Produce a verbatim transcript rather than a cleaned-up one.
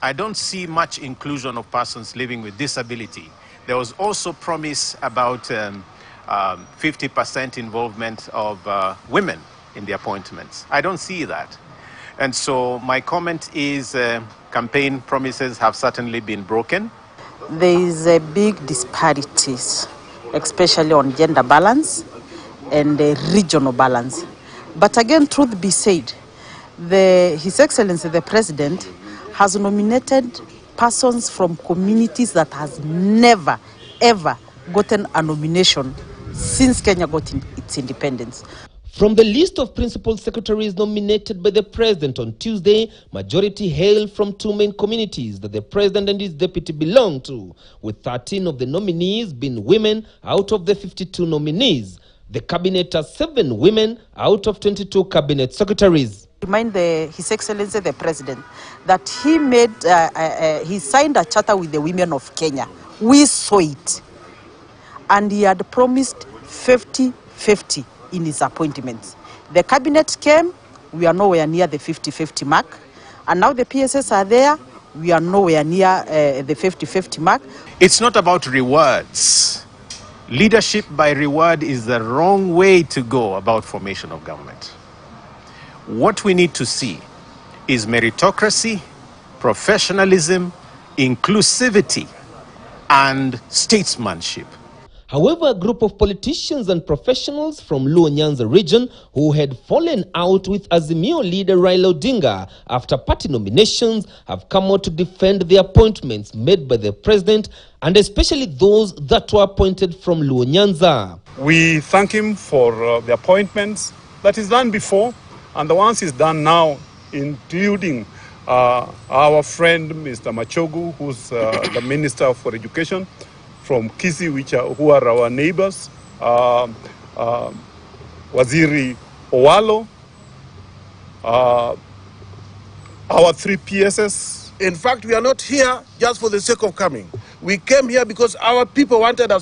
I don't see much inclusion of persons living with disability. There was also promise about um, um, fifty percent involvement of uh, women in the appointments. I don't see that. And so my comment is uh, campaign promises have certainly been broken. There is a big disparities, especially on gender balance and uh, regional balance. But again, truth be said, the, His Excellency the President has nominated persons from communities that has never, ever gotten a nomination since Kenya got in its independence. From the list of principal secretaries nominated by the President on Tuesday, majority hail from two main communities that the President and his deputy belong to, with thirteen of the nominees being women out of the fifty-two nominees. The cabinet has seven women out of twenty-two cabinet secretaries. Remind the, His Excellency the President that he made, uh, uh, uh, he signed a charter with the women of Kenya. We saw it. And he had promised fifty fifty in his appointments. The cabinet came, we are nowhere near the fifty fifty mark. And now the P S S are there, we are nowhere near uh, the fifty fifty mark. It's not about rewards. Leadership by reward is the wrong way to go about formation of government. What we need to see is meritocracy, professionalism, inclusivity, and statesmanship. However, a group of politicians and professionals from Luo Nyanza region who had fallen out with Azimio leader Raila Odinga after party nominations have come out to defend the appointments made by the President, and especially those that were appointed from Luo Nyanza. We thank him for uh, the appointments that he's done before, and the ones he's done now, including uh, our friend Mister Machogu, who's uh, the Minister for Education from Kisii, which are, who are our neighbors, uh, uh, Waziri Owalo, uh, our three P S S. In fact, we are not here just for the sake of coming. We came here because our people wanted us.